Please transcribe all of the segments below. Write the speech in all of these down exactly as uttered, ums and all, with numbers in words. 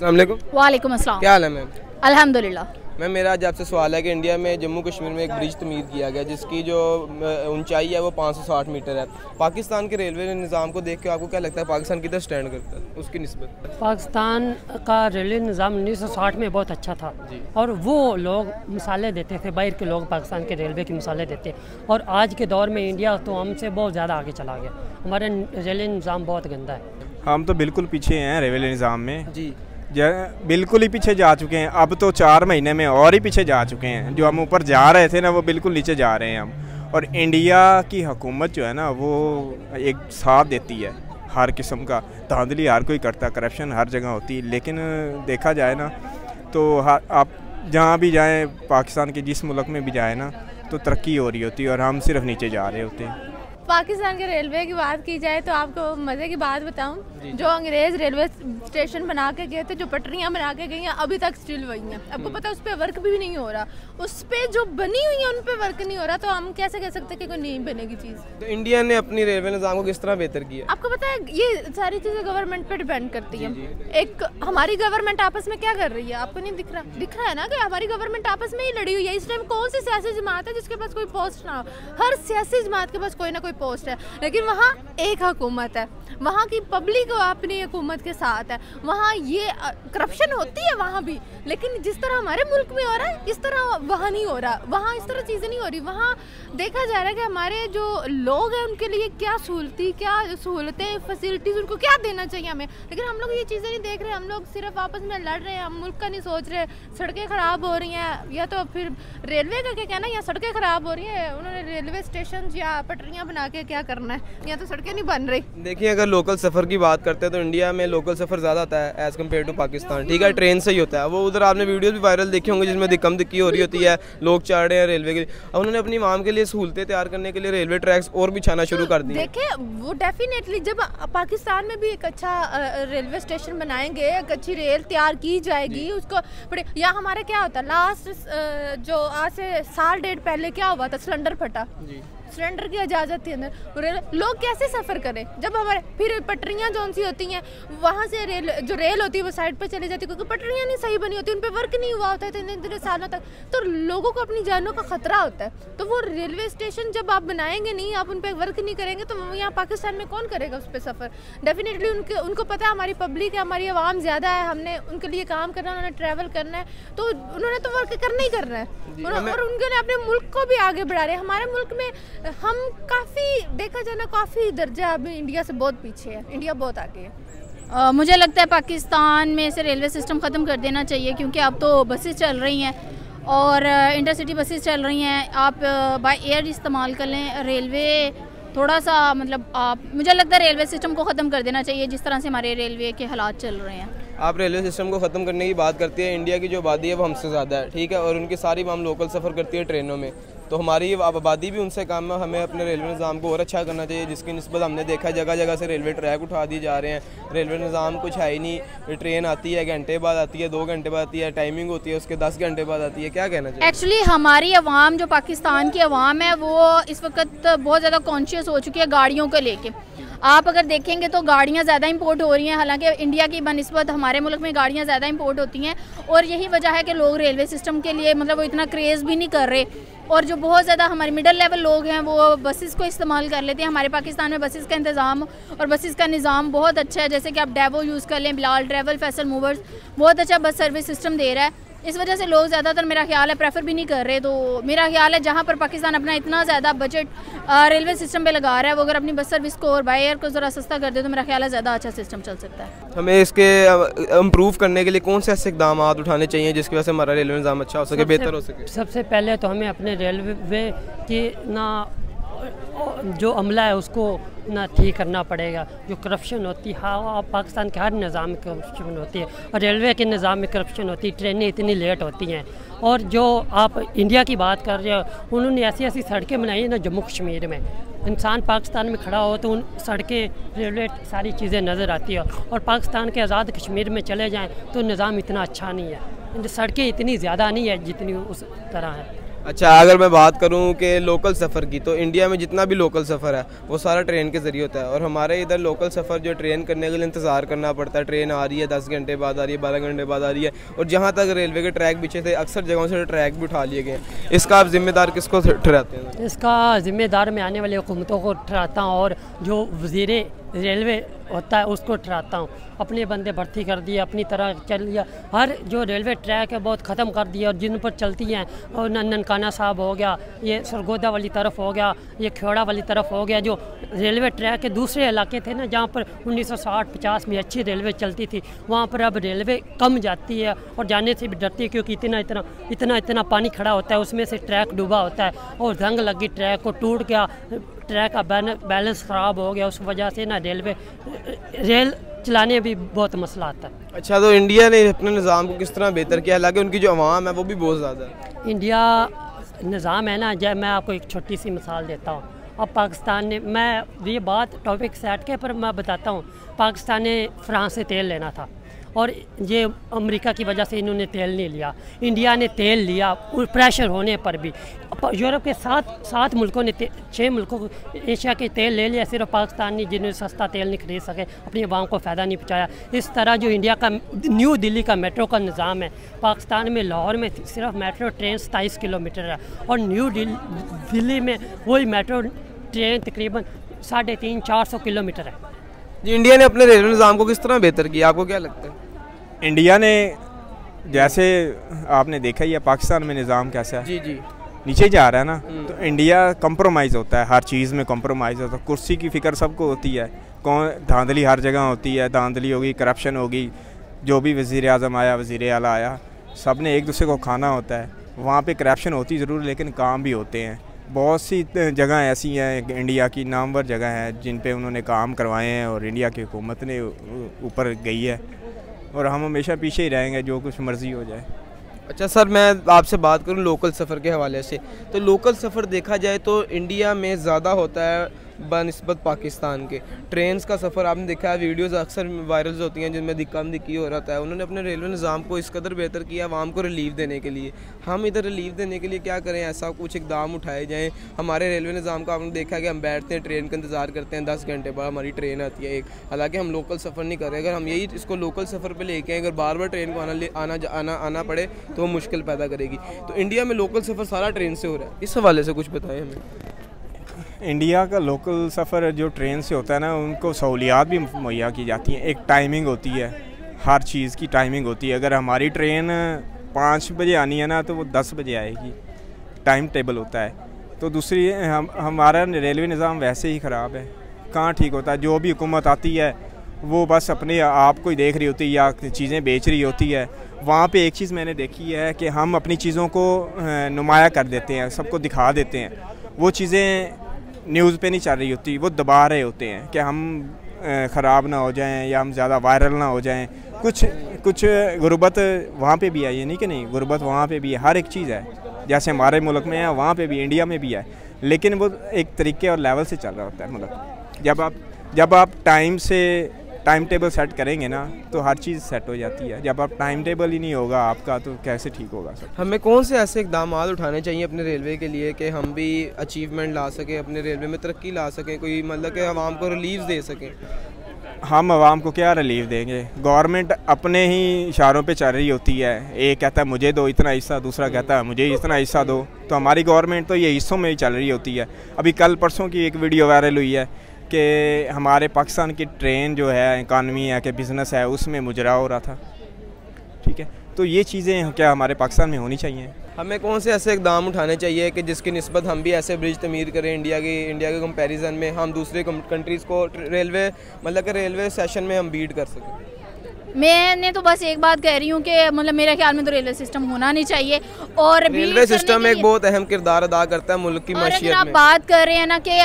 वालेकुम अस्सलाम, क्या हाल है मैम? अल्हम्दुलिल्लाह। मैम मेरा आज आपसे सवाल है कि इंडिया में जम्मू कश्मीर में एक ब्रिज तमीर किया गया जिसकी जो ऊंचाई है वो पाँच सौ साठ मीटर है। पाकिस्तान के रेलवे निज़ाम को देख के आपको क्या लगता है, पाकिस्तान किधर स्टैंड करता है उसकी निस्बत? पाकिस्तान का रेलवे निज़ाम उन्नीस सौ साठ में बहुत अच्छा था और वो लोग मिसालें देते थे, बाहर के लोग पाकिस्तान के रेलवे की मिसालें देते। और आज के दौर में इंडिया तो हमसे बहुत ज़्यादा आगे चला गया, हमारा रेलवे निज़ाम बहुत गंदा है। हम तो बिल्कुल पीछे हैं रेलवे निज़ाम में जी, बिल्कुल ही पीछे जा चुके हैं। अब तो चार महीने में और ही पीछे जा चुके हैं, जो हम ऊपर जा रहे थे ना वो बिल्कुल नीचे जा रहे हैं हम। और इंडिया की हुकूमत जो है ना वो एक साथ देती है, हर किस्म का धांधली हर कोई करता, करप्शन हर जगह होती। लेकिन देखा जाए ना तो आप जहाँ भी जाएँ, पाकिस्तान के जिस मुल्क में भी जाए ना तो तरक्की हो रही होती है और हम सिर्फ नीचे जा रहे होते हैं। पाकिस्तान के रेलवे की बात की जाए तो आपको मज़े की बात बताऊं, जो अंग्रेज़ रेलवे स्टेशन बना के गए थे, जो पटरियां बना के गई हैं अभी तक स्टिल वही हैं। आपको पता है उस पर वर्क भी नहीं हो रहा, उस पर जो बनी हुई है उन पर वर्क नहीं हो रहा, तो हम कैसे कह सकते हैं कि कोई नहीं बनेगी चीज़। तो इंडिया ने अपनी रेलवे निज़ाम को किस तरह बेहतर किया? आपको पता है ये सारी चीज़ें गवर्नमेंट पर डिपेंड करती है। एक हमारी गवर्नमेंट आपस में क्या कर रही है आपको नहीं दिख रहा? दिख रहा है ना कि हमारी गवर्नमेंट आपस में ही लड़ी हुई है। इस टाइम कौन सी सियासी जमात है जिसके पास कोई पोस्ट ना हो? हर सियासी जमात के पास कोई ना कोई पोस्ट है, लेकिन वहाँ एक हुकूमत है, वहाँ की पब्लिक अपनी हुकूमत के साथ है, वहाँ ये करप्शन होती है वहाँ भी। लेकिन जिस तरह हमारे मुल्क में हो रहा है इस तरह वहाँ नहीं हो रहा, वहाँ इस तरह चीज़ें नहीं हो रही। वहाँ देखा जा रहा है कि हमारे जो लोग हैं उनके लिए क्या सहूलती क्या सहूलतें फैसिलिटीज़ उनको क्या देना चाहिए हमें, लेकिन हम लोग ये चीज़ें नहीं देख रहे। हम लोग सिर्फ आपस में लड़ रहे हैं, हम मुल्क का नहीं सोच रहे। सड़कें ख़राब हो रही हैं, या तो फिर रेलवे का क्या कहना है, या सड़कें ख़राब हो रही हैं, उन्होंने रेलवे स्टेशन या पटरियाँ बना के क्या करना है, या तो सड़कें नहीं बन रही। देखिए अगर लोकल सफ़र की बात करते हैं तो इंडिया में लोकल सफ़र ज़्यादा आता है एज़ कम्पेयर टू पाकिस्तान। ठीक है, ट्रेन से ही होता है वो। उधर आपने वीडियोस भी वायरल देखे होंगे जिसमें दिक्कम दिक्की हो रही होती है, लोग चढ़ रहे हैं रेलवे के लिए। उन्होंने अपनी आवाम के लिए सहूलतें तैयार करने के लिए रेलवे ट्रैक्स और बिछाना शुरू कर दिए। देखिए वो डेफिनेटली जब पाकिस्तान में भी एक अच्छा रेलवे स्टेशन बनाएंगे, एक अच्छी रेल तैयार की जाएगी उसको। या हमारा क्या होता है, लास्ट जो आज से साल डेढ़ पहले क्या हुआ था, सिलेंडर फटा, सिलेंडर की इजाज़त थी अंदर, लोग कैसे सफ़र करें? जब हमारे फिर पटरियां जो सी होती हैं वहाँ से रेल जो रेल होती है वो साइड पर चली जाती है क्योंकि पटरियां नहीं सही बनी होती, उन पर वर्क नहीं हुआ होता है इतने इतने सालों तक, तो लोगों को अपनी जानों का ख़तरा होता है। तो वो रेलवे स्टेशन जब आप बनाएंगे नहीं, आप उन पर वर्क नहीं करेंगे तो यहाँ पाकिस्तान में कौन करेगा उस पर सफ़र? डेफिनेटली उनके उनको पता है हमारी पब्लिक है, हमारी आवाम ज़्यादा है, हमने उनके लिए काम करना है, उन्होंने ट्रैवल करना है, तो उन्होंने तो वर्क करना ही करना है। और उनके अपने मुल्क को भी आगे बढ़ा रहे हैं। हमारे मुल्क में हम काफ़ी देखा जाए ना काफ़ी दर्जा अभी इंडिया से बहुत पीछे है, इंडिया बहुत आगे है। आ, मुझे लगता है पाकिस्तान में से रेलवे सिस्टम ख़त्म कर देना चाहिए क्योंकि अब तो बसेस चल रही हैं और इंटरसिटी बसेस चल रही हैं, आप बाय एयर इस्तेमाल कर लें। रेलवे थोड़ा सा मतलब आप मुझे लगता है रेलवे सिस्टम को ख़त्म कर देना चाहिए जिस तरह से हमारे रेलवे के हालात चल रहे हैं। आप रेलवे सिस्टम को ख़त्म करने की बात करती है, इंडिया की जो आबादी है वो हमसे ज़्यादा है, ठीक है, और उनकी सारी हम लोकल सफ़र करती है ट्रेनों में, तो हमारी आबादी भी उनसे कम है। हमें अपने रेलवे निज़ाम को और अच्छा करना चाहिए जिसकी निस्बत हमने देखा जगह जगह से रेलवे ट्रैक उठा दिए जा रहे हैं। रेलवे निज़ाम कुछ है ही नहीं, ट्रेन आती है घंटे बाद आती है, दो घंटे बाद आती है, टाइमिंग होती है उसके दस घंटे बाद आती है। क्या कहना चाहिए? एक्चुअली हमारी आवाम जो पाकिस्तान की आवाम है वो इस वक्त बहुत ज़्यादा कॉन्शियस हो चुकी है गाड़ियों को लेके। आप अगर देखेंगे तो गाड़ियाँ ज़्यादा इंपोर्ट हो रही हैं, हालांकि इंडिया की बनस्बत हमारे मुल्क में गाड़ियाँ ज़्यादा इंपोर्ट होती हैं और यही वजह है कि लोग रेलवे सिस्टम के लिए मतलब वो इतना क्रेज़ भी नहीं कर रहे। और जो बहुत ज़्यादा हमारे मिडिल लेवल लोग हैं वो बसेस को इस्तेमाल कर लेते हैं। हमारे पाकिस्तान में बसेस का इंतज़ाम और बसेस का निज़ाम बहुत अच्छा है, जैसे कि आप डेवो यूज़ कर लें, बिलाल ट्रैवल, फैसल मूवर्स, बहुत अच्छा बस सर्विस सिस्टम दे रहा है। इस वजह से लोग ज़्यादातर मेरा ख्याल है प्रेफर भी नहीं कर रहे। तो मेरा ख्याल है जहाँ पर पाकिस्तान अपना इतना ज़्यादा बजट रेलवे सिस्टम पे लगा रहा है वो अगर अपनी बस सर्विस को और बाय एयर को ज़रा सस्ता कर दे तो मेरा ख्याल है ज़्यादा अच्छा सिस्टम चल सकता है। हमें इसके इम्प्रूव करने के लिए कौन से ऐसे इक़दाम उठाने चाहिए जिसकी वजह से हमारा रेलवे निज़ाम अच्छा हो सके, बेहतर हो सके? सबसे पहले तो हमें अपने रेलवे की ना जो अमला है उसको ना ठीक करना पड़ेगा। जो करप्शन होती है, हाँ पाकिस्तान के हर निज़ाम में करप्शन होती है और रेलवे के निज़ाम में करप्शन होती है, ट्रेनें इतनी लेट होती हैं। और जो आप इंडिया की बात कर रहे हो, उन्होंने ऐसी ऐसी सड़कें बनाई हैं ना जम्मू कश्मीर में, इंसान पाकिस्तान में खड़ा हो तो उन सड़कें रेलवे सारी चीज़ें नज़र आती है। और पाकिस्तान के आज़ाद कश्मीर में चले जाएँ तो निज़ाम इतना अच्छा नहीं है, सड़कें इतनी ज़्यादा नहीं है जितनी उस तरह है। अच्छा, अगर मैं बात करूं कि लोकल सफ़र की, तो इंडिया में जितना भी लोकल सफ़र है वो सारा ट्रेन के ज़रिए होता है। और हमारे इधर लोकल सफ़र जो ट्रेन करने के लिए इंतज़ार करना पड़ता है, ट्रेन आ रही है दस घंटे बाद आ रही है, बारह घंटे बाद आ रही है। और जहां तक रेलवे के ट्रैक पीछे थे, अक्सर जगहों से ट्रैक भी उठा लिए गए। इसका आप जिम्मेदार किसको ठहराते हैं? इसका ज़िम्मेदार मैं आने वाली हुकूमतों को ठहराता हूँ, और जो वज़ीर रेलवे होता है उसको ठहराता हूँ। अपने बंदे भर्ती कर दिए, अपनी तरह चल लिया। हर जो रेलवे ट्रैक है बहुत ख़त्म कर दिया, और जिन पर चलती हैं, और ननकाना साहब हो गया, ये सरगोदा वाली तरफ हो गया, ये ख्योड़ा वाली तरफ हो गया, जो रेलवे ट्रैक के दूसरे इलाके थे ना, जहाँ पर उन्नीस सौ साठ पचास में अच्छी रेलवे चलती थी, वहाँ पर अब रेलवे कम जाती है और जाने से भी डरती है, क्योंकि इतना इतना इतना इतना पानी खड़ा होता है, उसमें से ट्रैक डूबा होता है और जंग लगी ट्रैक को, टूट गया ट्रैक का बैलेंस ख़राब हो गया। उस वजह से ना रेलवे रेल चलाने भी बहुत मसला आता है। अच्छा, तो इंडिया ने अपने निज़ाम को किस तरह बेहतर किया, हालांकि उनकी जो आवाम है वो भी बहुत ज़्यादा है। इंडिया निज़ाम है ना, जब मैं आपको एक छोटी सी मिसाल देता हूँ। अब पाकिस्तान ने, मैं ये बात टॉपिक से हट के पर मैं बताता हूँ, पाकिस्तान ने फ्रांस से तेल लेना था और ये अमेरिका की वजह से इन्होंने तेल नहीं लिया। इंडिया ने तेल लिया प्रेशर होने पर भी। यूरोप के सात सात मुल्कों ने, छः मुल्कों को एशिया के तेल ले लिया, सिर्फ पाकिस्तान ने, जिन्होंने सस्ता तेल नहीं खरीद सके, अपनी आवाम को फ़ायदा नहीं पहुँचाया। इस तरह जो इंडिया का न्यू दिल्ली का मेट्रो का निज़ाम है, पाकिस्तान में लाहौर में सिर्फ मेट्रो ट्रेन सताईस किलोमीटर है, और न्यू दिल्ली में वही मेट्रो ट्रेन तकरीबन साढ़े तीन चार सौ किलोमीटर है। जी, इंडिया ने अपने रेलवे निज़ाम को किस तरह बेहतर किया, आपको क्या लगता है? इंडिया ने, जैसे आपने देखा ही है पाकिस्तान में निज़ाम कैसा है, जी जी नीचे जा रहा है ना, तो इंडिया कंप्रोमाइज़ होता है, हर चीज़ में कंप्रोमाइज़ होता है। कुर्सी की फ़िक्र सबको होती है, कौन धांधली हर जगह होती है, धांधली होगी, करप्शन होगी, जो भी वज़ीर आज़म आया, वज़ीर आला आया, सब ने एक दूसरे को खाना होता है। वहाँ पर करप्शन होती ज़रूर, लेकिन काम भी होते हैं। बहुत सी जगह ऐसी हैं इंडिया की, नामवर जगह हैं जिन पर उन्होंने काम करवाए हैं, और इंडिया की हुकूमत ने ऊपर गई है, और हम हमेशा पीछे ही रहेंगे, जो कुछ मर्जी हो जाए। अच्छा सर, मैं आपसे बात करूं लोकल सफ़र के हवाले से, तो लोकल सफ़र देखा जाए तो इंडिया में ज़्यादा होता है बनिस्बत पाकिस्तान के। ट्रेन्स का सफ़र आपने देखा है, वीडियोस अक्सर वायरल होती हैं जिनमें दिक्का में दिक्की हो रहा है। उन्होंने अपने रेलवे निज़ाम को इस कदर बेहतर किया, आवाम को रिलीफ देने के लिए। हम इधर रिलीफ देने के लिए क्या करें, ऐसा कुछ इकदाम उठाए जाएँ। हमारे रेलवे निज़ाम का आपने देखा है कि हम बैठते हैं, ट्रेन का इंतज़ार करते हैं, दस घंटे बाद हमारी ट्रेन आती है एक, हालाँकि हम लोकल सफ़र नहीं कर रहे। अगर हम यही इसको लोकल सफ़र पर लेके आए, अगर बार बार ट्रेन को आना आना आना पड़े तो वो मुश्किल पैदा करेगी। तो इंडिया में लोकल सफ़र सारा ट्रेन से हो रहा है, इस हवाले से कुछ बताएं हमें। इंडिया का लोकल सफ़र जो ट्रेन से होता है ना, उनको सहूलियात भी मुहैया की जाती हैं, एक टाइमिंग होती है, हर चीज़ की टाइमिंग होती है। अगर हमारी ट्रेन पाँच बजे आनी है ना, तो वो दस बजे आएगी, टाइम टेबल होता है। तो दूसरी, हम हमारा रेलवे निज़ाम वैसे ही ख़राब है, कहाँ ठीक होता है। जो भी हुकूमत आती है वो बस अपने आप को ही देख रही होती है, या चीज़ें बेच रही होती है। वहाँ पे एक चीज़ मैंने देखी है कि हम अपनी चीज़ों को नुमाया कर देते हैं, सबको दिखा देते हैं। वो चीज़ें न्यूज़ पे नहीं चल रही होती, वो दबा रहे होते हैं कि हम ख़राब ना हो जाएं, या हम ज़्यादा वायरल ना हो जाएं। कुछ कुछ गुरबत वहाँ पे भी है, ये नहीं कि नहीं, गुरबत वहाँ पे भी है, हर एक चीज़ है। जैसे हमारे मुल्क में है, वहाँ पे भी, इंडिया में भी है, लेकिन वो एक तरीके और लेवल से चल रहा होता है मुल्क। जब आप जब आप टाइम से टाइम टेबल सेट करेंगे ना, तो हर चीज़ सेट हो जाती है। जब आप टाइम टेबल ही नहीं होगा आपका, तो कैसे ठीक होगा सब? हमें कौन से ऐसे इकदाम उठाने चाहिए अपने रेलवे के लिए कि हम भी अचीवमेंट ला सकें, अपने रेलवे में तरक्की ला सकें, कोई मतलब कि आवाम को रिलीफ दे सकें। हम आवाम को क्या रिलीफ देंगे? गवर्नमेंट अपने ही इशारों पे चल रही होती है, एक कहता है मुझे दो इतना हिस्सा, दूसरा कहता है मुझे इतना हिस्सा दो। तो हमारी गवर्नमेंट तो ये हिस्सों में ही चल रही होती है। अभी कल परसों की एक वीडियो वायरल हुई है कि हमारे पाकिस्तान की ट्रेन जो है, इकानमी है कि बिज़नेस है, उसमें मुजरा हो रहा था, ठीक है। तो ये चीज़ें क्या हमारे पाकिस्तान में होनी चाहिए? हमें कौन से ऐसे इकदाम उठाने चाहिए कि जिसकी निस्बत हम भी ऐसे ब्रिज तमीर करें इंडिया की इंडिया के कंपैरिजन में, हम दूसरे कंट्रीज़ को रेलवे मतलब कि रेलवे सेशन में हम बीट कर सकें। मैंने तो बस एक बात कह रही हूँ कि मतलब मेरे ख्याल में तो रेलवे सिस्टम होना नहीं चाहिए, और रेलवे सिस्टम एक बहुत अहम किरदार अदा करता है मुल्क की माशियत में। आप बात कर रहे हैं ना कि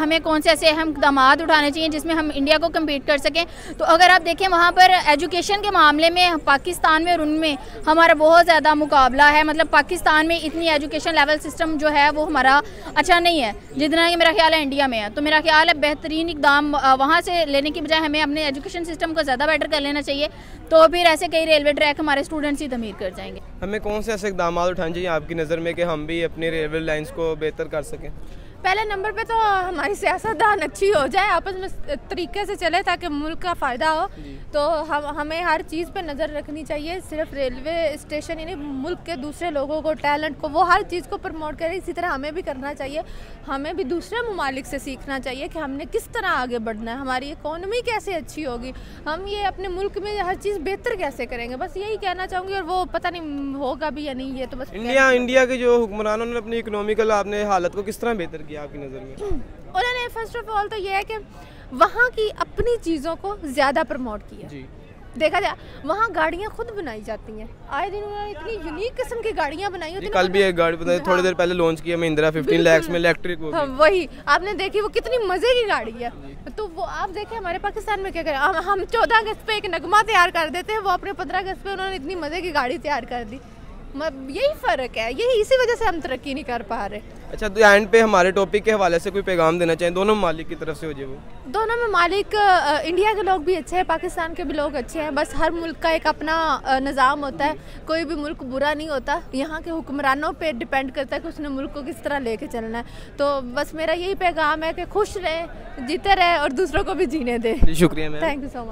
हमें कौन से ऐसे अहम इकदाम उठाने चाहिए जिसमें हम इंडिया को कम्पीट कर सकें, तो अगर आप देखें वहाँ पर एजुकेशन के मामले में पाकिस्तान में और उनमें हमारा बहुत ज़्यादा मुकाबला है। मतलब पाकिस्तान में इतनी एजुकेशन लेवल सिस्टम जो है वो हमारा अच्छा नहीं है जितना कि मेरा ख्याल है इंडिया में है। तो मेरा ख्याल है बेहतरीन इकदाम वहाँ से लेने की बजाय हमें अपने एजुकेशन सिस्टम को ज़्यादा बेटर कर लेना चाहिए। चाहिए, तो फिर ऐसे कई रेलवे ट्रैक हमारे स्टूडेंट्स ही तमीर कर जाएंगे। हमें कौन से ऐसे इकदाम उठाने चाहिए आपकी नज़र में कि हम भी अपनी रेलवे लाइन्स को बेहतर कर सकें? पहले नंबर पे तो हमारी सियासतदान अच्छी हो जाए, आपस में तरीके से चले ताकि मुल्क का फ़ायदा हो। तो हम हमें हर चीज़ पे नज़र रखनी चाहिए, सिर्फ रेलवे स्टेशन ही नहीं मुल्क के दूसरे लोगों को, टैलेंट को, वो हर चीज़ को प्रमोट करें। इसी तरह हमें भी करना चाहिए, हमें भी दूसरे मुमालिक से सीखना चाहिए कि हमने किस तरह आगे बढ़ना है, हमारी इकोनॉमी कैसे अच्छी होगी, हम ये अपने मुल्क में हर चीज़ बेहतर कैसे करेंगे। बस यही कहना चाहूँगी, और वो पता नहीं होगा भी या नहीं, ये तो बस इंडिया इंडिया के जो हुक्मरानों ने अपनी इकोनॉमिकल आपने हालत को किस तरह बेहतर किया आपकी नज़र में? उन्होंने फर्स्ट ऑफ ऑल तो ये है कि वहाँ की अपनी चीज़ों को ज़्यादा प्रमोट किया जी। देखा जाए वहाँ गाड़ियाँ खुद बनाई जाती हैं, आए दिन उन्होंने इतनी यूनिक किस्म की गाड़ियाँ बनाई होती हैं। कल भी एक गाड़ी बताई, थोड़ी देर पहले लॉन्च किया महिंद्रा पंद्रह लाख में इलेक्ट्रिक, वही आपने देखी, वो कितनी मज़े की गाड़ी है। तो वो आप देखें हमारे पाकिस्तान में क्या करें, हम चौदह अगस्त पे एक नगमा तैयार कर देते हैं, वो अपने पंद्रह अगस्त पे उन्होंने इतनी मज़े की गाड़ी तैयार कर दी। यही फ़र्क है, यही इसी वजह से हम तरक्की नहीं कर पा रहे। अच्छा, तो एंड पे हमारे टॉपिक के हवाले से कोई पैगाम देना चाहिए दोनों ममालिक की तरफ से हो जाए? वो दोनों ममालिक, इंडिया के लोग भी अच्छे हैं, पाकिस्तान के भी लोग अच्छे हैं, बस हर मुल्क का एक अपना निज़ाम होता है, कोई भी मुल्क बुरा नहीं होता, यहाँ के हुक्मरानों पे डिपेंड करता है कि उसने मुल्क को किस तरह ले कर चलना है। तो बस मेरा यही पैगाम है कि खुश रहें, जीते रहें और दूसरों को भी जीने दें। शुक्रिया ma'am, thank you so much.